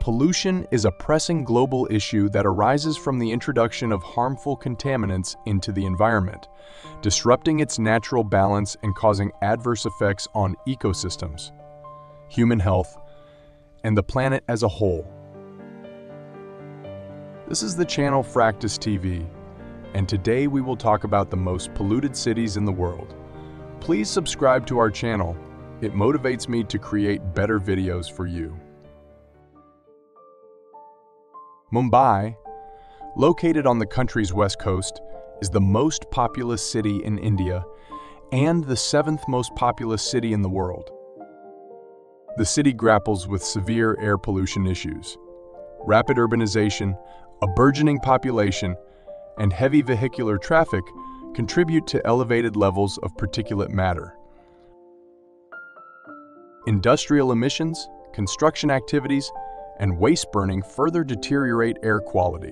Pollution is a pressing global issue that arises from the introduction of harmful contaminants into the environment, disrupting its natural balance and causing adverse effects on ecosystems, human health, and the planet as a whole. This is the channel Fractus TV, and today we will talk about the most polluted cities in the world. Please subscribe to our channel. It motivates me to create better videos for you. Mumbai, located on the country's west coast, is the most populous city in India and the 7th most populous city in the world. The city grapples with severe air pollution issues, rapid urbanization, a burgeoning population, and heavy vehicular traffic contribute to elevated levels of particulate matter. Industrial emissions, construction activities, and waste burning further deteriorate air quality.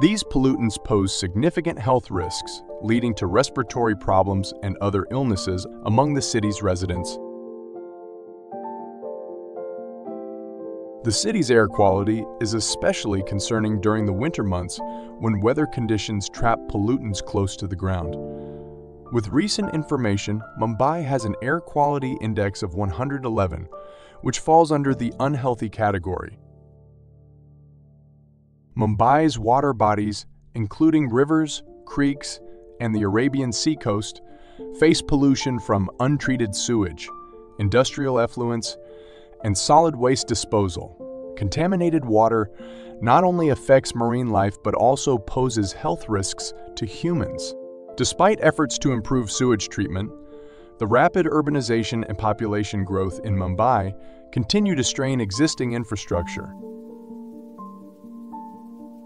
These pollutants pose significant health risks, leading to respiratory problems and other illnesses among the city's residents. The city's air quality is especially concerning during the winter months when weather conditions trap pollutants close to the ground. With recent information, Mumbai has an air quality index of 111, which falls under the unhealthy category. Mumbai's water bodies, including rivers, creeks, and the Arabian Sea coast, face pollution from untreated sewage, industrial effluents, and solid waste disposal. Contaminated water not only affects marine life but also poses health risks to humans. Despite efforts to improve sewage treatment, the rapid urbanization and population growth in Mumbai continue to strain existing infrastructure.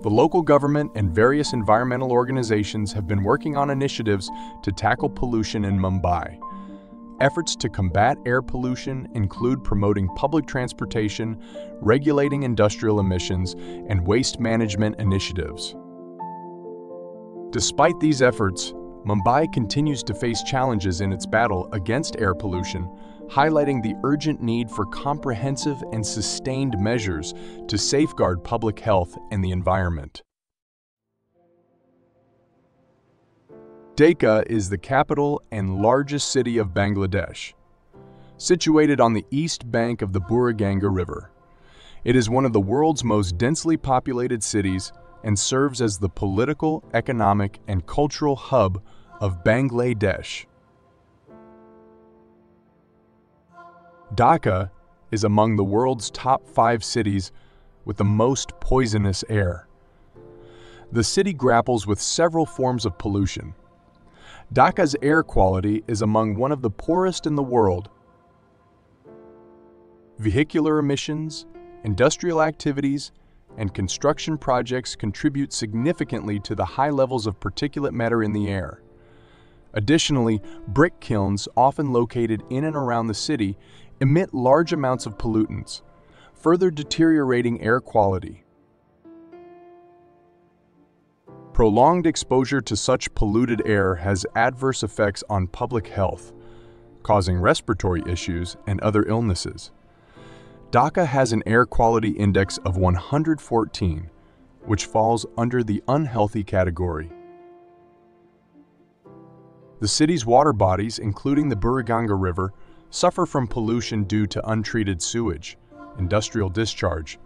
The local government and various environmental organizations have been working on initiatives to tackle pollution in Mumbai. Efforts to combat air pollution include promoting public transportation, regulating industrial emissions, and waste management initiatives. Despite these efforts, Mumbai continues to face challenges in its battle against air pollution, highlighting the urgent need for comprehensive and sustained measures to safeguard public health and the environment. Dhaka is the capital and largest city of Bangladesh, situated on the east bank of the Buriganga River. It is one of the world's most densely populated cities and serves as the political, economic, and cultural hub of Bangladesh. Dhaka is among the world's top 5 cities with the most poisonous air. The city grapples with several forms of pollution. Dhaka's air quality is among one of the poorest in the world. Vehicular emissions, industrial activities, and construction projects contribute significantly to the high levels of particulate matter in the air. Additionally, brick kilns, often located in and around the city, emit large amounts of pollutants, further deteriorating air quality. Prolonged exposure to such polluted air has adverse effects on public health, causing respiratory issues and other illnesses. Dhaka has an air quality index of 114, which falls under the unhealthy category. The city's water bodies, including the Buriganga River, suffer from pollution due to untreated sewage, industrial discharge,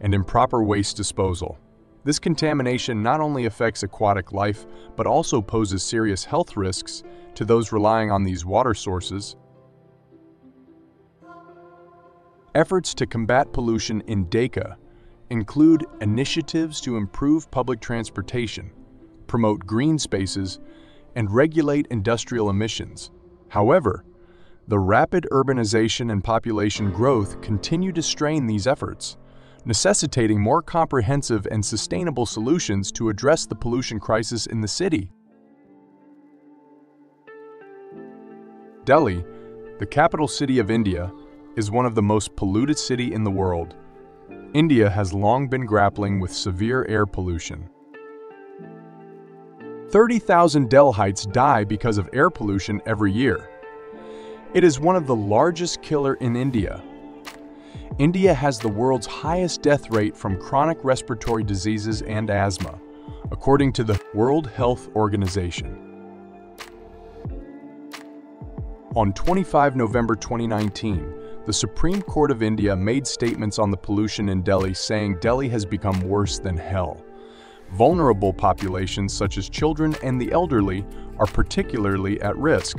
and improper waste disposal. This contamination not only affects aquatic life, but also poses serious health risks to those relying on these water sources. Efforts to combat pollution in Dhaka include initiatives to improve public transportation, promote green spaces, and regulate industrial emissions. However, the rapid urbanization and population growth continue to strain these efforts, necessitating more comprehensive and sustainable solutions to address the pollution crisis in the city. Delhi, the capital city of India, is one of the most polluted cities in the world. India has long been grappling with severe air pollution. 30,000 Delhites die because of air pollution every year. It is one of the largest killers in India. India has the world's highest death rate from chronic respiratory diseases and asthma, according to the World Health Organization. On 25 November 2019, the Supreme Court of India made statements on the pollution in Delhi, saying Delhi has become worse than hell. Vulnerable populations such as children and the elderly are particularly at risk.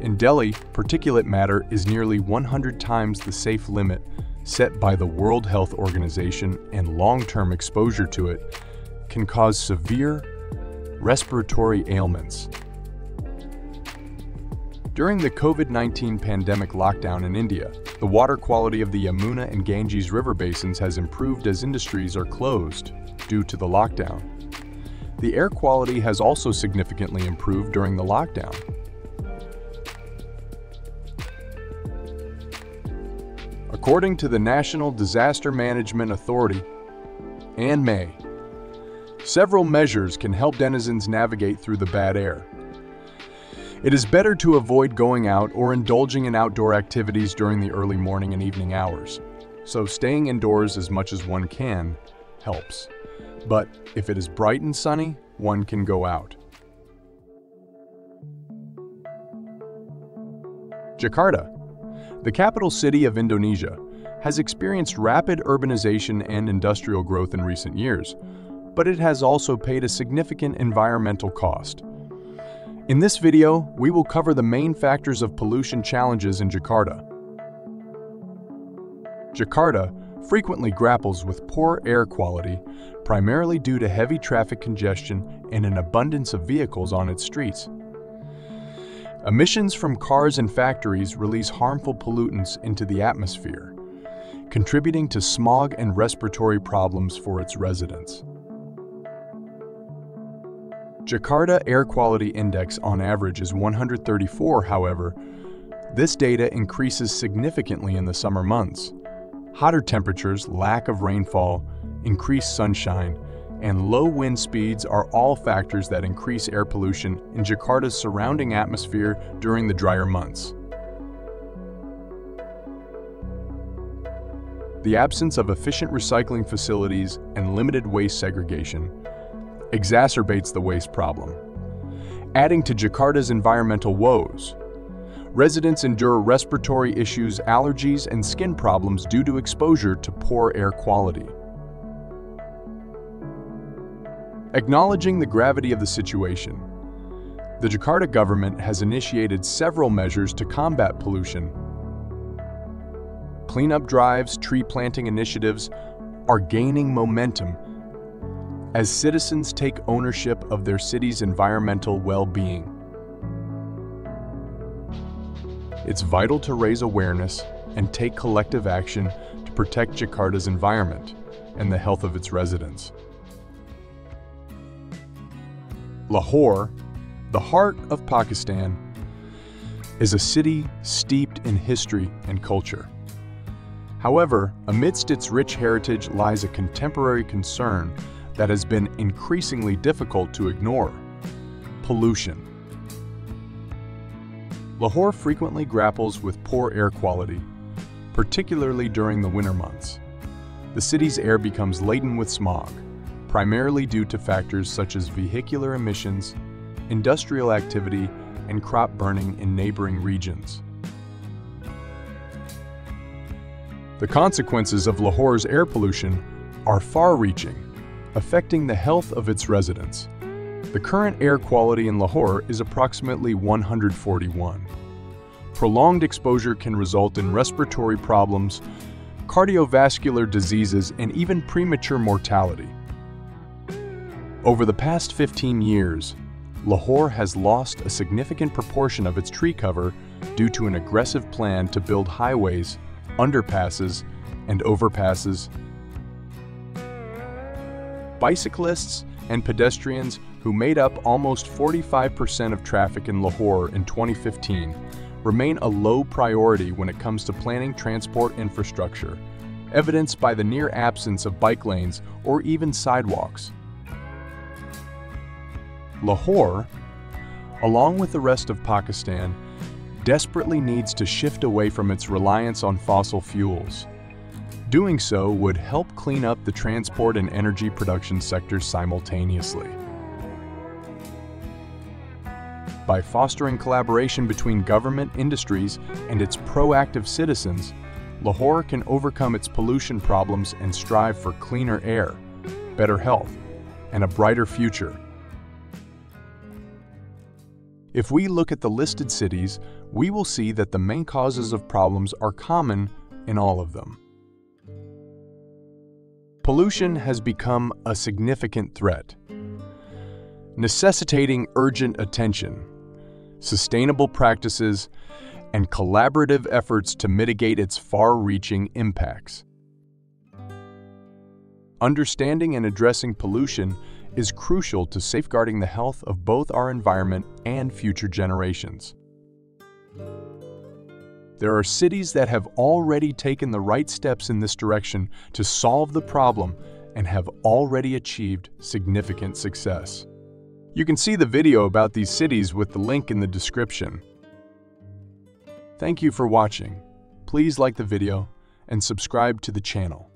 In Delhi, particulate matter is nearly 100 times the safe limit set by the World Health Organization, and long-term exposure to it can cause severe respiratory ailments. During the COVID-19 pandemic lockdown in India, the water quality of the Yamuna and Ganges river basins has improved as industries are closed due to the lockdown. The air quality has also significantly improved during the lockdown. According to the National Disaster Management Authority, NDMA, several measures can help denizens navigate through the bad air. It is better to avoid going out or indulging in outdoor activities during the early morning and evening hours, so staying indoors as much as one can helps. But if it is bright and sunny, one can go out. Jakarta, the capital city of Indonesia, has experienced rapid urbanization and industrial growth in recent years, but it has also paid a significant environmental cost. In this video, we will cover the main factors of pollution challenges in Jakarta. Jakarta frequently grapples with poor air quality, primarily due to heavy traffic congestion and an abundance of vehicles on its streets. Emissions from cars and factories release harmful pollutants into the atmosphere, contributing to smog and respiratory problems for its residents. Jakarta Air Quality Index on average is 134, however, this data increases significantly in the summer months. Hotter temperatures, lack of rainfall, increased sunshine, and low wind speeds are all factors that increase air pollution in Jakarta's surrounding atmosphere during the drier months. The absence of efficient recycling facilities and limited waste segregation exacerbates the waste problem, adding to Jakarta's environmental woes. Residents endure respiratory issues, allergies, and skin problems due to exposure to poor air quality. Acknowledging the gravity of the situation, the Jakarta government has initiated several measures to combat pollution. Cleanup drives, tree planting initiatives are gaining momentum as citizens take ownership of their city's environmental well-being. It's vital to raise awareness and take collective action to protect Jakarta's environment and the health of its residents. Lahore, the heart of Pakistan, is a city steeped in history and culture. However, amidst its rich heritage lies a contemporary concern that has been increasingly difficult to ignore: pollution. Lahore frequently grapples with poor air quality, particularly during the winter months. The city's air becomes laden with smog, primarily due to factors such as vehicular emissions, industrial activity, and crop burning in neighboring regions. The consequences of Lahore's air pollution are far-reaching, affecting the health of its residents. The current air quality in Lahore is approximately 141. Prolonged exposure can result in respiratory problems, cardiovascular diseases, and even premature mortality. Over the past 15 years, Lahore has lost a significant proportion of its tree cover due to an aggressive plan to build highways, underpasses, and overpasses. Bicyclists and pedestrians, who made up almost 45% of traffic in Lahore in 2015, remain a low priority when it comes to planning transport infrastructure, evidenced by the near absence of bike lanes or even sidewalks. Lahore, along with the rest of Pakistan, desperately needs to shift away from its reliance on fossil fuels. Doing so would help clean up the transport and energy production sectors simultaneously. By fostering collaboration between government, industries, and its proactive citizens, Lahore can overcome its pollution problems and strive for cleaner air, better health, and a brighter future. If we look at the listed cities, we will see that the main causes of problems are common in all of them. Pollution has become a significant threat, necessitating urgent attention, sustainable practices, and collaborative efforts to mitigate its far-reaching impacts. Understanding and addressing pollution is crucial to safeguarding the health of both our environment and future generations. There are cities that have already taken the right steps in this direction to solve the problem and have already achieved significant success. You can see the video about these cities with the link in the description. Thank you for watching. Please like the video and subscribe to the channel.